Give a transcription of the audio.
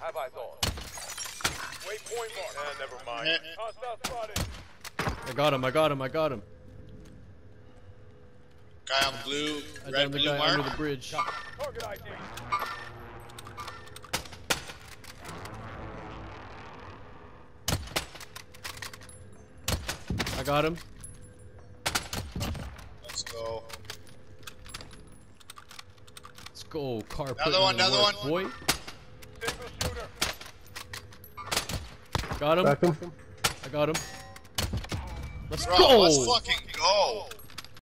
Have I thought? Waypoint mark. Never mind. Hostile spotted. I got him. Guy on blue. Red and blue guy mark. Under the bridge. Target ID. I got him. Let's go. Let's go, car. Another one. Boy. Single shooter. Got him. I got him. Let's go. Let's fucking go.